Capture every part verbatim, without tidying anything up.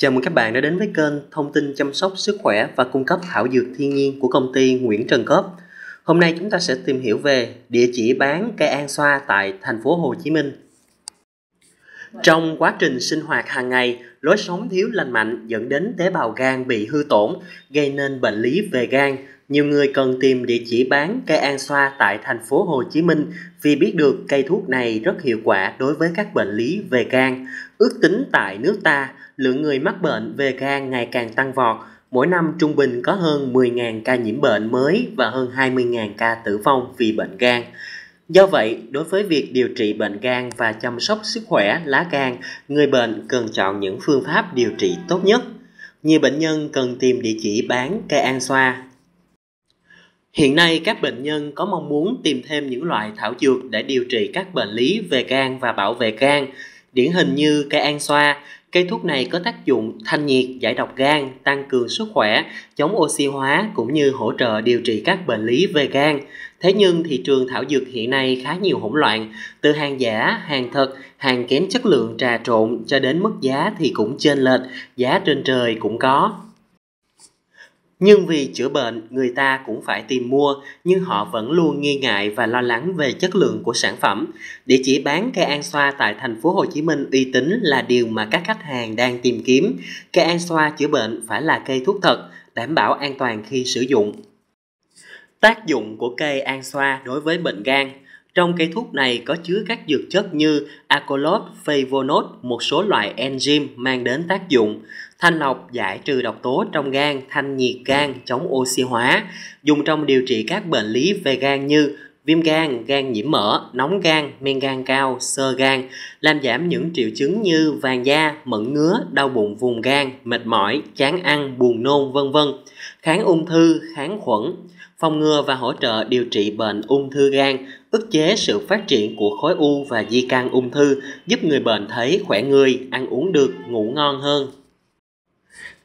Chào mừng các bạn đã đến với kênh thông tin chăm sóc sức khỏe và cung cấp thảo dược thiên nhiên của công ty Nguyễn Trần Coop. Hôm nay chúng ta sẽ tìm hiểu về địa chỉ bán cây an xoa tại thành phố Hồ Chí Minh. Trong quá trình sinh hoạt hàng ngày, lối sống thiếu lành mạnh dẫn đến tế bào gan bị hư tổn, gây nên bệnh lý về gan. Nhiều người cần tìm địa chỉ bán cây an xoa tại thành phố Hồ Chí Minh vì biết được cây thuốc này rất hiệu quả đối với các bệnh lý về gan. Ước tính tại nước ta, lượng người mắc bệnh về gan ngày càng tăng vọt. Mỗi năm trung bình có hơn mười nghìn ca nhiễm bệnh mới và hơn hai mươi nghìn ca tử vong vì bệnh gan. Do vậy, đối với việc điều trị bệnh gan và chăm sóc sức khỏe lá gan, người bệnh cần chọn những phương pháp điều trị tốt nhất. Nhiều bệnh nhân cần tìm địa chỉ bán cây an xoa. Hiện nay, các bệnh nhân có mong muốn tìm thêm những loại thảo dược để điều trị các bệnh lý về gan và bảo vệ gan, điển hình như cây an xoa. Cây thuốc này có tác dụng thanh nhiệt, giải độc gan, tăng cường sức khỏe, chống oxy hóa cũng như hỗ trợ điều trị các bệnh lý về gan. Thế nhưng thị trường thảo dược hiện nay khá nhiều hỗn loạn, từ hàng giả, hàng thật, hàng kém chất lượng trà trộn cho đến mức giá thì cũng chênh lệch, giá trên trời cũng có. Nhưng vì chữa bệnh, người ta cũng phải tìm mua, nhưng họ vẫn luôn nghi ngại và lo lắng về chất lượng của sản phẩm. Địa chỉ bán cây an xoa tại thành phố Hồ Chí Minh uy tín là điều mà các khách hàng đang tìm kiếm. Cây an xoa chữa bệnh phải là cây thuốc thật, đảm bảo an toàn khi sử dụng. Tác dụng của cây an xoa đối với bệnh gan. Trong cây thuốc này có chứa các dược chất như acolot, favonot, một số loại enzyme mang đến tác dụng thanh lọc, giải trừ độc tố trong gan, thanh nhiệt gan, chống oxy hóa, dùng trong điều trị các bệnh lý về gan như viêm gan, gan nhiễm mỡ, nóng gan, men gan cao, xơ gan, làm giảm những triệu chứng như vàng da, mẩn ngứa, đau bụng vùng gan, mệt mỏi, chán ăn, buồn nôn, vân vân, kháng ung thư, kháng khuẩn, phòng ngừa và hỗ trợ điều trị bệnh ung thư gan, ức chế sự phát triển của khối u và di căn ung thư, giúp người bệnh thấy khỏe người, ăn uống được, ngủ ngon hơn.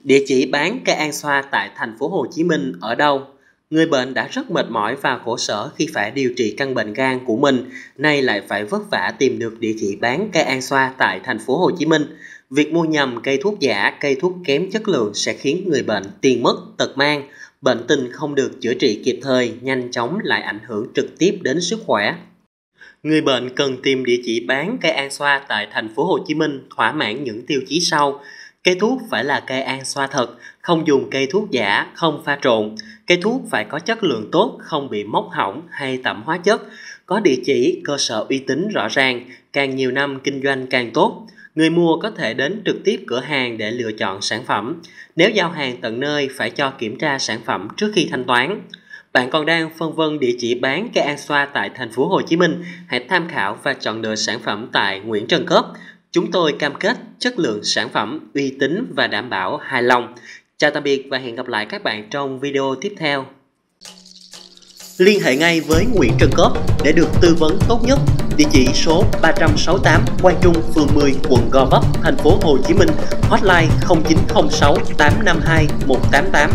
Địa chỉ bán cây an xoa tại thành phố Hồ Chí Minh ở đâu? Người bệnh đã rất mệt mỏi và khổ sở khi phải điều trị căn bệnh gan của mình, nay lại phải vất vả tìm được địa chỉ bán cây an xoa tại thành phố Hồ Chí Minh. Việc mua nhầm cây thuốc giả, cây thuốc kém chất lượng sẽ khiến người bệnh tiền mất, tật mang, bệnh tình không được chữa trị kịp thời, nhanh chóng lại ảnh hưởng trực tiếp đến sức khỏe. Người bệnh cần tìm địa chỉ bán cây an xoa tại thành phố Hồ Chí Minh thỏa mãn những tiêu chí sau. Cây thuốc phải là cây an xoa thật, không dùng cây thuốc giả, không pha trộn. Cây thuốc phải có chất lượng tốt, không bị mốc hỏng hay tẩm hóa chất. Có địa chỉ, cơ sở uy tín rõ ràng, càng nhiều năm kinh doanh càng tốt. Người mua có thể đến trực tiếp cửa hàng để lựa chọn sản phẩm. Nếu giao hàng tận nơi, phải cho kiểm tra sản phẩm trước khi thanh toán. Bạn còn đang phân vân địa chỉ bán cây an xoa tại thành phố Hồ Chí Minh, hãy tham khảo và chọn lựa sản phẩm tại Nguyễn Trần Coop. Chúng tôi cam kết chất lượng sản phẩm, uy tín và đảm bảo hài lòng. Chào tạm biệt và hẹn gặp lại các bạn trong video tiếp theo. Liên hệ ngay với Nguyễn Trần Coop để được tư vấn tốt nhất. Địa chỉ số ba trăm sáu mươi tám Quang Trung, phường mười, quận Gò Vấp, thành phố Hồ Chí Minh. Hotline không chín không sáu tám năm hai một tám tám.